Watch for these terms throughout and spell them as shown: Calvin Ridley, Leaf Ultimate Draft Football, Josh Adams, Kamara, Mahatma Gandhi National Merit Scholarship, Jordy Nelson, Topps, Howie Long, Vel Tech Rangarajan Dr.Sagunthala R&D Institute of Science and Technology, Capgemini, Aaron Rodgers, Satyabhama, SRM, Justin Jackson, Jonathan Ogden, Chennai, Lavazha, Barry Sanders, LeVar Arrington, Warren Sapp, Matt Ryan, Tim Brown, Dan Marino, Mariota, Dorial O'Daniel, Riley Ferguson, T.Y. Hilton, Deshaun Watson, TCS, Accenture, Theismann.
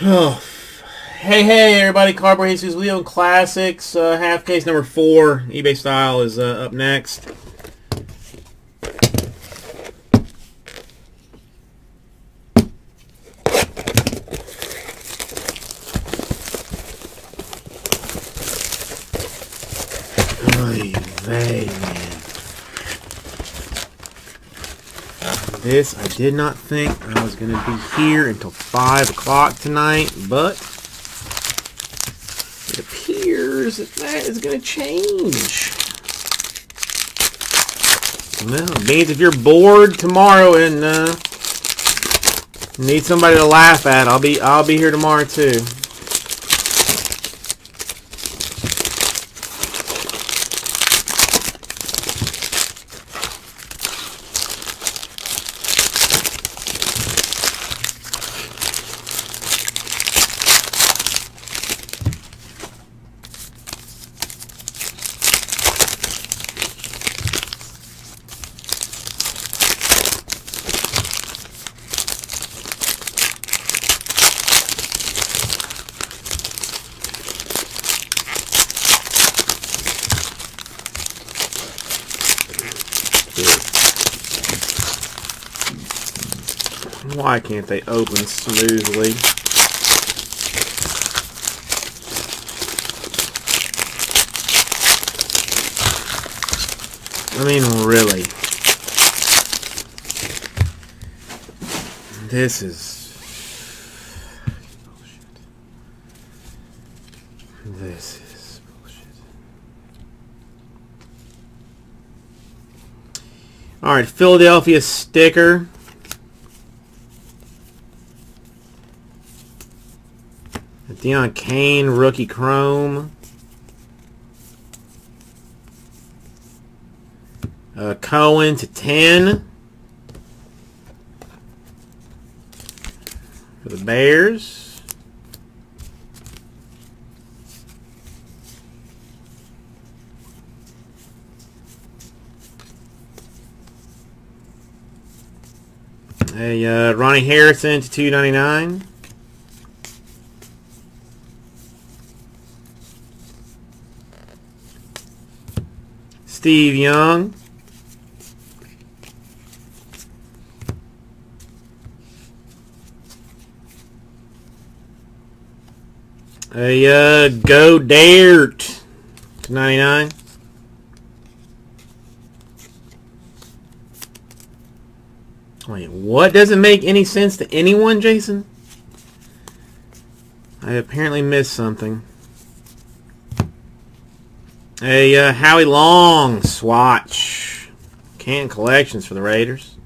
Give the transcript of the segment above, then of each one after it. Oh, hey everybody, Cardboard Jesus, Leo and Classics, half case number 4, eBay style is up next. This, I did not think I was going to be here until 5 o'clock tonight, but it appears that is going to change. Well, it means if you're bored tomorrow and need somebody to laugh at, I'll be here tomorrow too. Why can't they open smoothly? I mean, really. This is... bullshit. This is bullshit. Alright, Philadelphia sticker. Deion Kane, rookie chrome. Cohen /10 for the Bears. Hey, Ronnie Harrison /299. Steve Young, a Go Dart /99, wait, what doesn't make any sense to anyone, Jason? I apparently missed something. A Howie Long swatch. Can collections for the Raiders.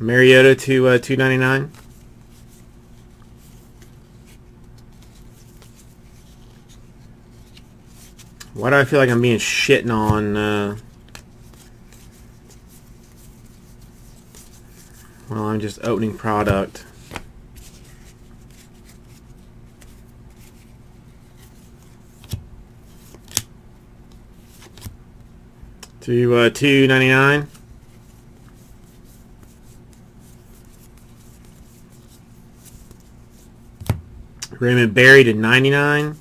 Mariota /299. Why do I feel like I'm being shitting on? Well, I'm just opening product. /299. Raymond Berry /99.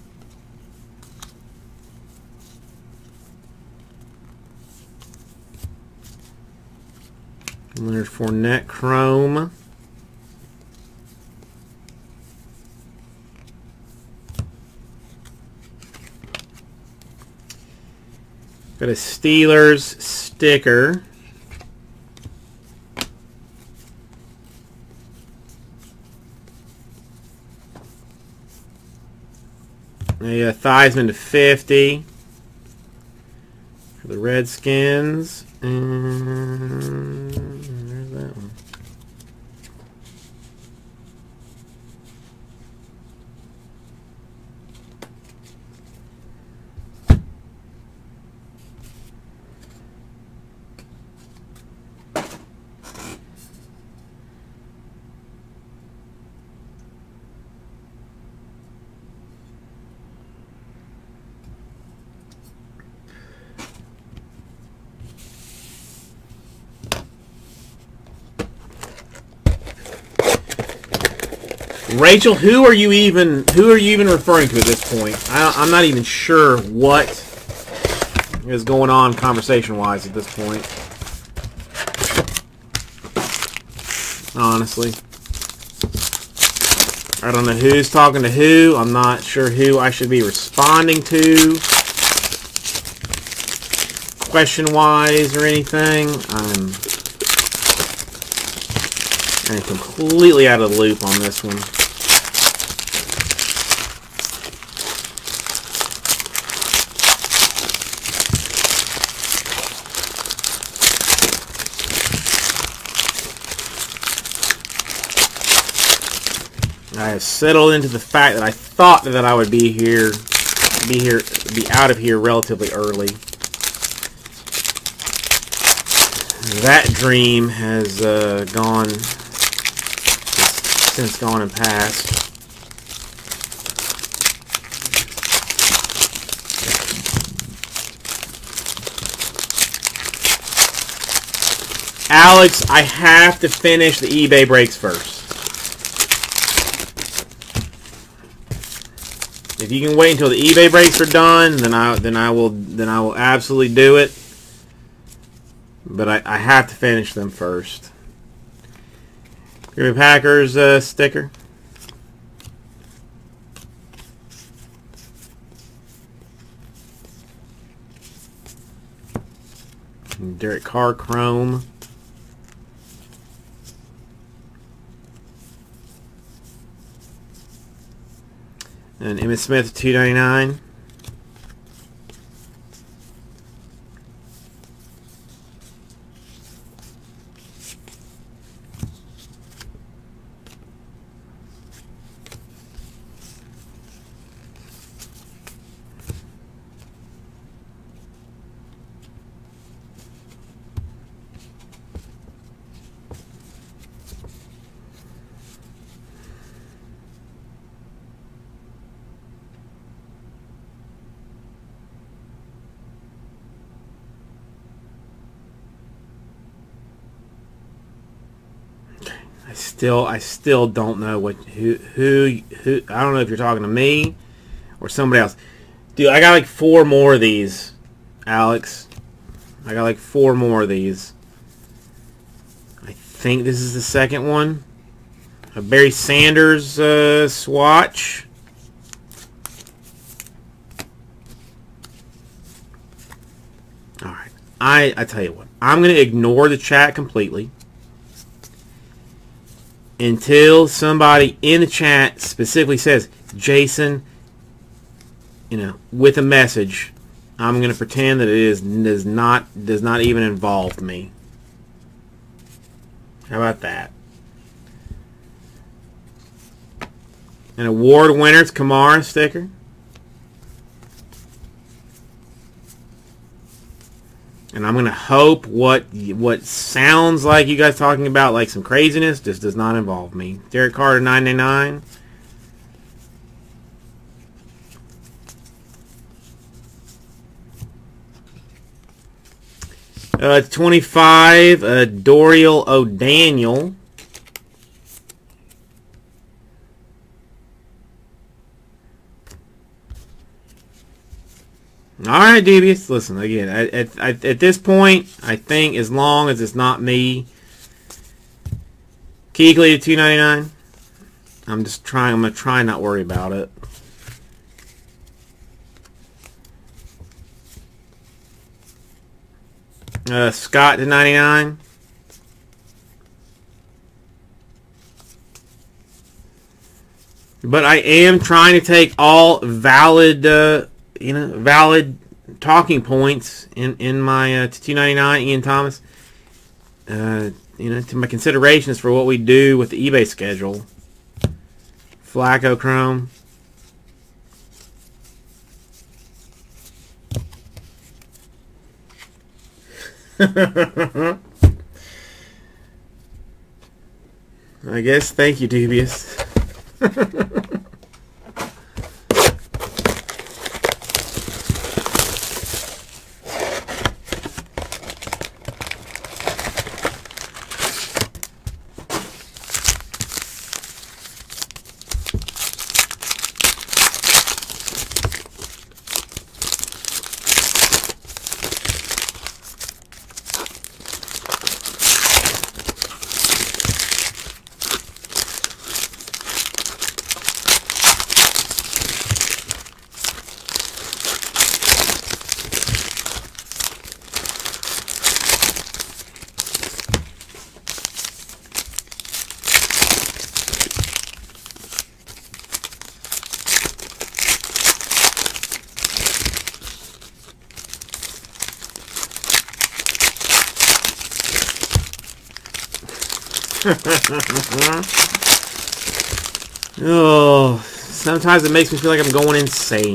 Leonard Fournette chrome. Got a Steelers sticker. A Theismann /50 for the Redskins. And that one. Rachel, who are you even referring to at this point? I'm not even sure what is going on conversation-wise at this point. Honestly. I don't know who's talking to who. I'm not sure who I should be responding to, question-wise or anything. I'm completely out of the loop on this one. I have settled into the fact that I thought that I would be out of here relatively early. That dream has since gone and passed. Alex, I have to finish the eBay breaks first. If you can wait until the eBay breaks are done, then I will absolutely do it. But I have to finish them first. Green Bay Packers sticker. Derek Carr Chrome. And Emmitt Smith, $2.99. I still don't know who. I don't know if you're talking to me or somebody else. Dude, I got like 4 more of these, Alex. I got like 4 more of these. I think this is the second one. A Barry Sanders swatch. All right. I tell you what. I'm going to ignore the chat completely until somebody in the chat specifically says, Jason, you know, with a message. I'm going to pretend that it does not even involve me. How about that? An award winner, it's Kamara sticker. And I'm going to hope what sounds like you guys talking about, like some craziness, just does not involve me. Derek Carter, $9.99. $25, Dorial O'Daniel. All right, Dubious. Listen, again, at this point, I think as long as it's not me, Keekly at $2.99. I'm just trying. I'm gonna try not worry about it. Scott at $99. But I am trying to take all valid. You know, valid talking points in my $2.99 Ian Thomas. You know, to my considerations for what we do with the eBay schedule. Flacco Chrome. I guess. Thank you, Dubious. Oh, sometimes it makes me feel like I'm going insane.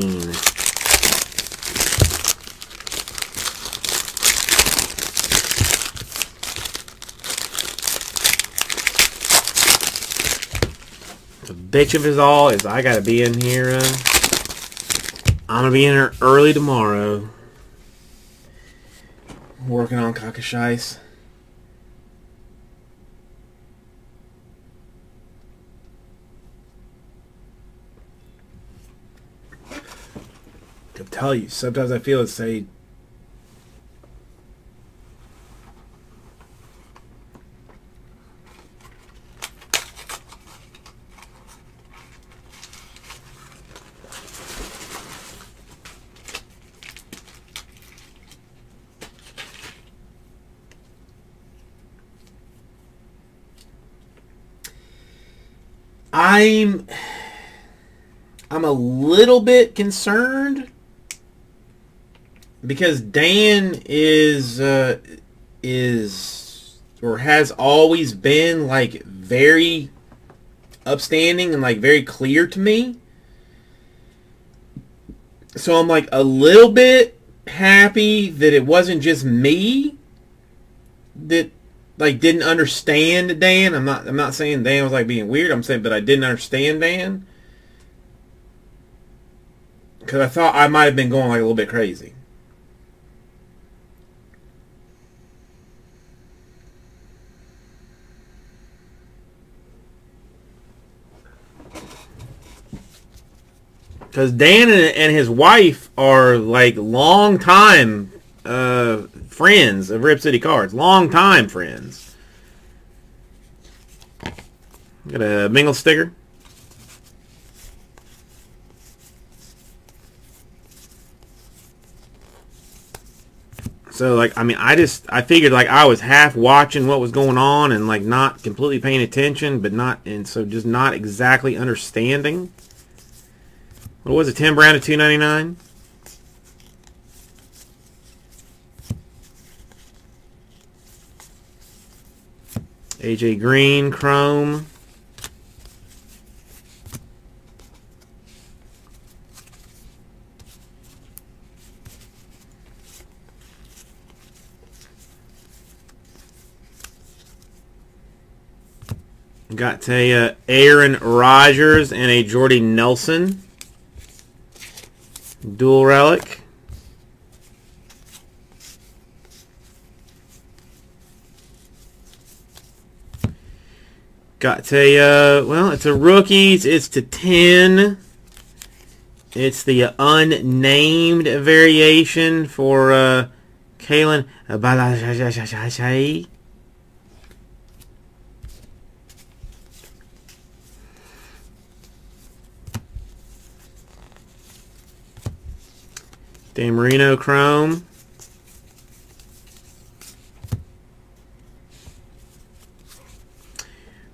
The bitch of it all is I gotta be in here. I'm gonna be in here early tomorrow. Working on cockashice. I'll tell you, sometimes I feel it's a I'm a little bit concerned because Dan is or has always been like very upstanding and like very clear to me. So I'm like a little bit happy that it wasn't just me that like didn't understand Dan. I'm not saying Dan was like being weird. I'm saying, but I didn't understand Dan because I thought I might have been going like a little bit crazy. Because Dan and his wife are like long time friends of Rip City Cards. Long time friends. Got a Mingle sticker. So like, I mean, I figured like I was half watching what was going on and like not completely paying attention, but not, and so just not exactly understanding. What was it, Tim Brown at $2.99? AJ Green, Chrome. Got a Aaron Rodgers and a Jordy Nelson. Dual relic. Got a, well, it's a rookies. It's /10. It's the unnamed variation for Kalen Balajai. Dan Marino Chrome.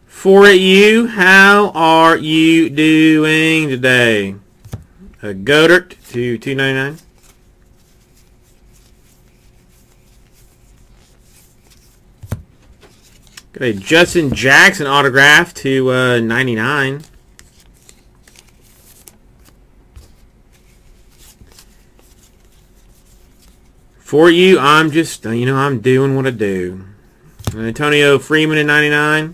For you, how are you doing today? A Godert to $2.99. Got a Justin Jackson autograph to $99. For you, I'm just, you know, I'm doing what I do. Antonio Freeman at $99.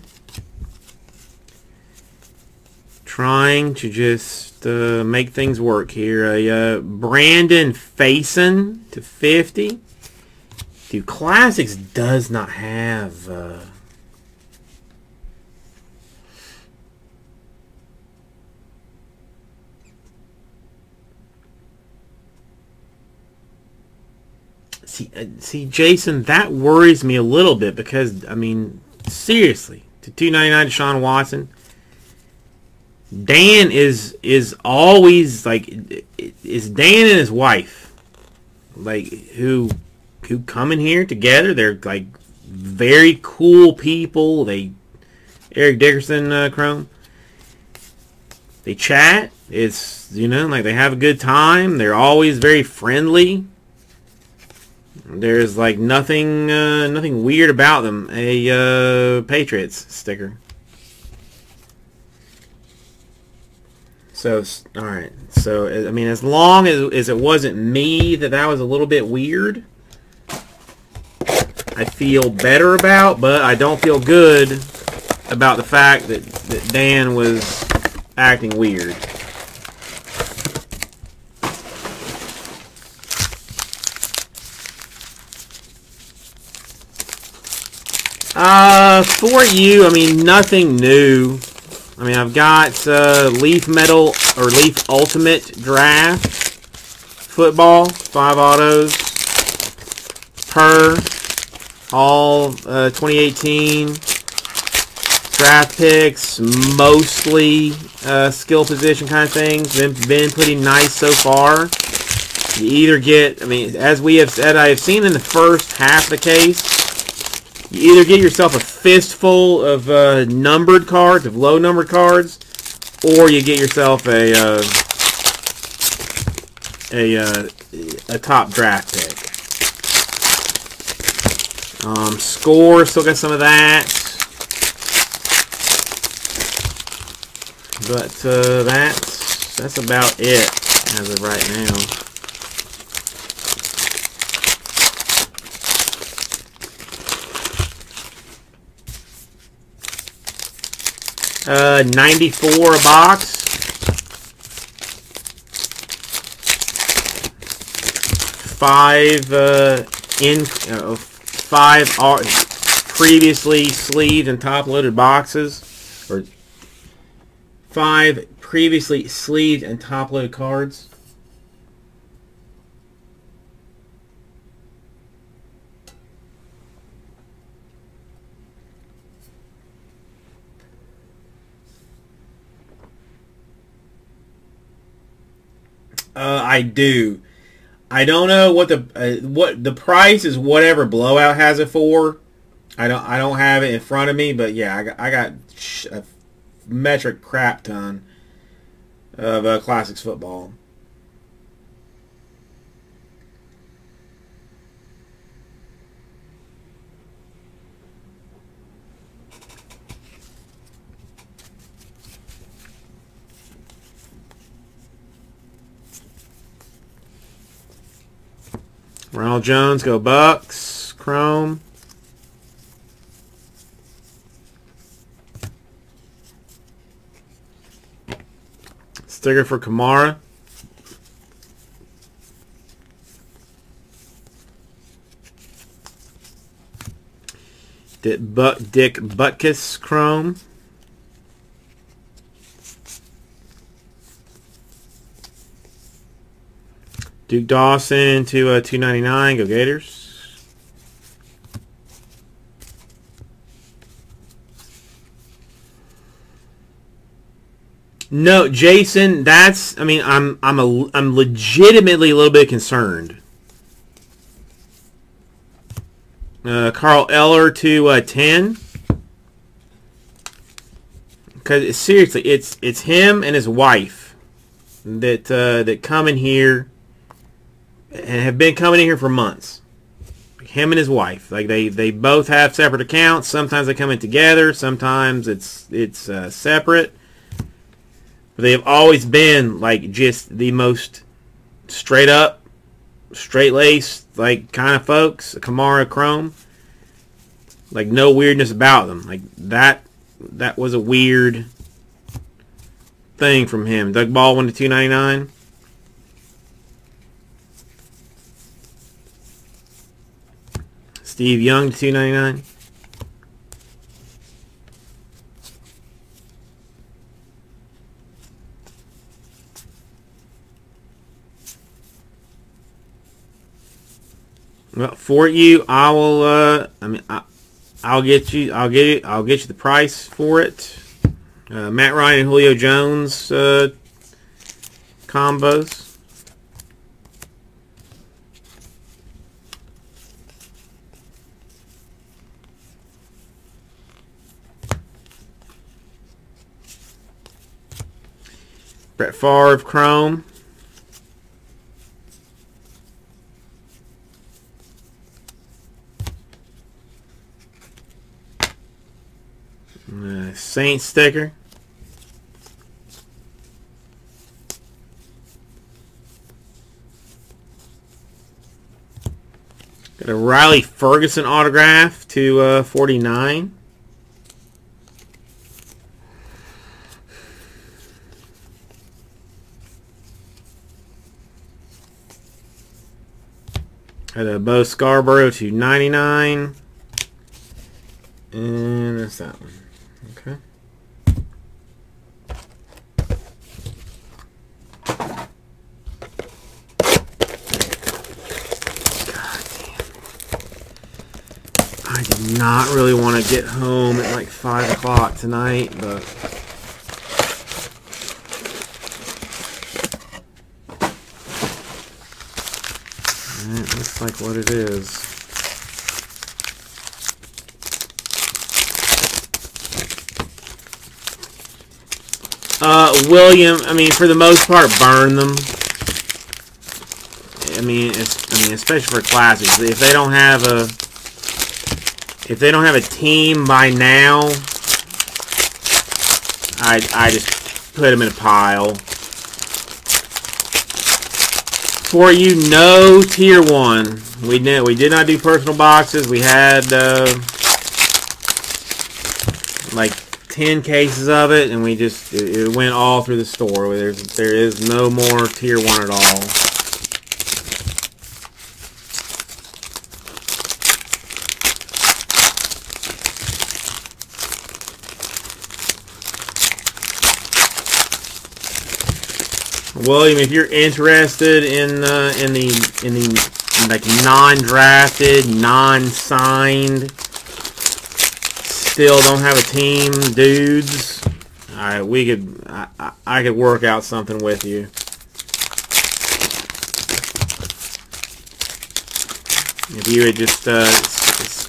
Trying to just make things work here. A Brandon Faison to $50. Dude, Classics does not have... See, Jason, that worries me a little bit because, I mean, seriously, to $2.99 Deshaun Watson. Dan is always like, it's Dan and his wife, like who come in here together. They're like very cool people. They Eric Dickerson Chrome. They chat. It's, you know, like they have a good time. They're always very friendly. There's like nothing nothing weird about them. A Patriots sticker. So, alright. So, I mean, as long as it wasn't me that was a little bit weird, I feel better about, but I don't feel good about the fact that Dan was acting weird. For you, I mean, nothing new. I mean, I've got Leaf Metal or Leaf Ultimate Draft Football, 5 autos per, all 2018 draft picks, mostly skill position kind of things. Been pretty nice so far. You either get, I mean, as we have said, I have seen in the first half of the case, you either get yourself a fistful of numbered cards, of low numbered cards, or you get yourself a top draft pick. Score, still got some of that, but that's about it as of right now. $94 a box. Five previously sleeved and top-loaded boxes, or 5 previously sleeved and top-loaded cards. I do. I don't know what the price is. Whatever Blowout has it for. I don't have it in front of me, but yeah, I got a metric crap ton of classics football. Ronald Jones, go Bucks, Chrome. Sticker for Kamara. Dick Butkus, Chrome. Duke Dawson to $2.99. Go Gators. No, Jason. That's. I mean, I'm legitimately a little bit concerned. Carl Eller to $10. Because seriously, it's him and his wife that that come in here. And have been coming in here for months. Him and his wife, like they both have separate accounts. Sometimes they come in together. Sometimes it's separate. But they have always been like just the most straight up, straight laced like kind of folks. Kamara, Chrome, like no weirdness about them. Like that was a weird thing from him. Doug Baldwin to $2.99. Steve Young, $2.99. Well, for you, I will. I mean, I'll get you. I'll get you the price for it. Matt Ryan and Julio Jones combos. Brett Favre, Chrome. Saint sticker. Got a Riley Ferguson autograph to 49. Got a Bo Scarborough to 99. And that's that one. Okay. I did not really want to get home at like 5 o'clock tonight, but it looks like what it is. For the most part, burn them. Especially for classics. If they don't have a team by now, I just put them in a pile. For you, no tier one. We did not do personal boxes. We had like 10 cases of it, and it went all through the store. There is no more tier one at all. William, if you're interested in the like non-drafted, non-signed, still don't have a team, dudes, I could work out something with you. If you would just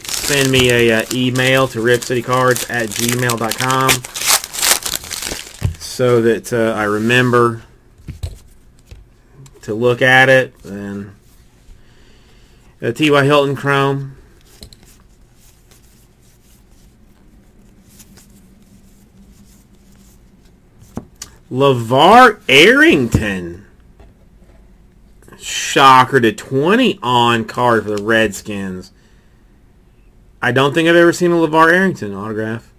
send me a email to ripcitycards@gmail.com so that I remember to look at it. And T.Y. Hilton Chrome. LeVar Arrington. Shocker to 20 on card for the Redskins. I don't think I've ever seen a LeVar Arrington autograph.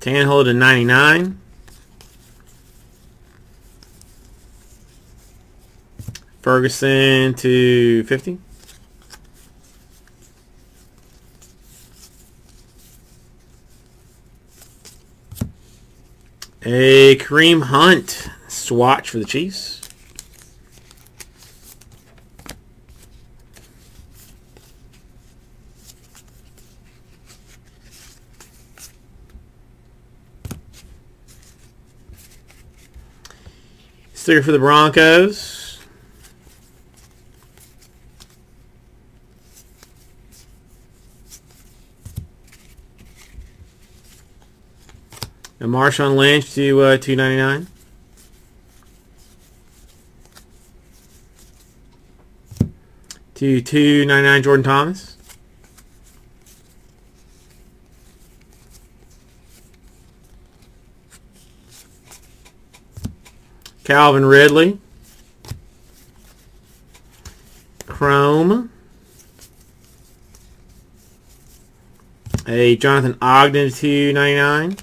Tannehill to 99. Ferguson to 50. A Kareem Hunt swatch for the Chiefs. Sticker for the Broncos. And Marshawn Lynch to 299. To 299 Jordan Thomas. Calvin Ridley, Chrome, a Jonathan Ogden to 299,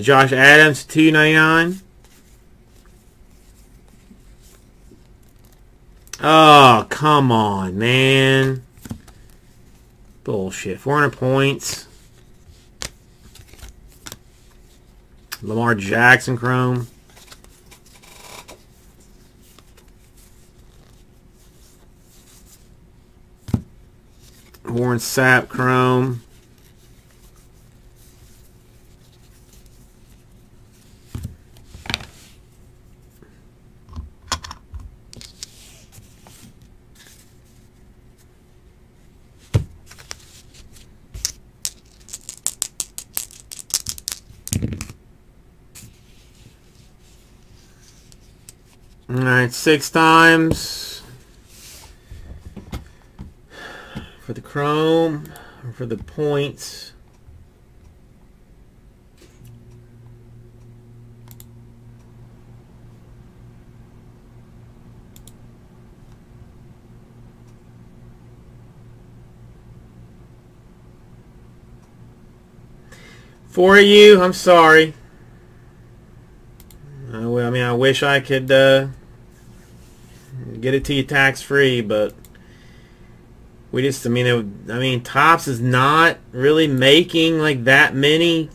Josh Adams, 299. Oh, come on, man. Bullshit. 400 points. Lamar Jackson Chrome. Warren Sapp Chrome. All right, 6 times for the chrome, or for the points. For you, I'm sorry. I wish I could get it to you tax-free, but we just, Topps is not really making like that many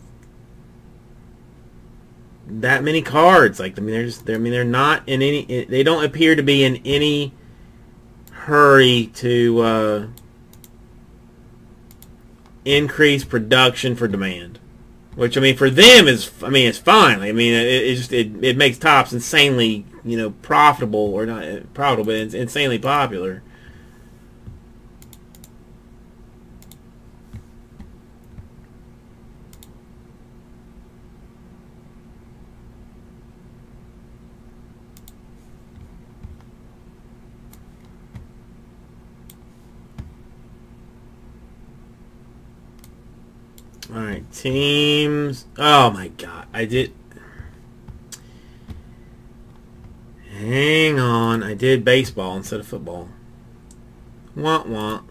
cards. Like, they're not in any. They don't appear to be in any hurry to increase production for demand. Which, for them is, it's fine. It makes Topps insanely, profitable, or not profitable, but insanely popular. Alright, teams. Oh my god, hang on, I did baseball instead of football. Womp womp.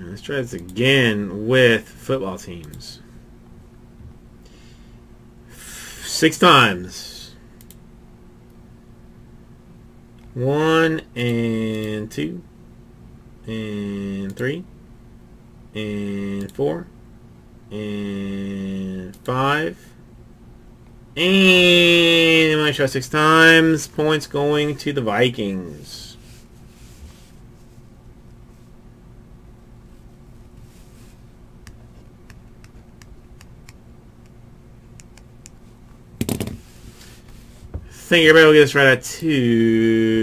Let's try this again with football teams. 6 times. 1 and 2 and 3 and 4 and 5. And I'm going to try 6 times. Points going to the Vikings. I think everybody will get this right at 2.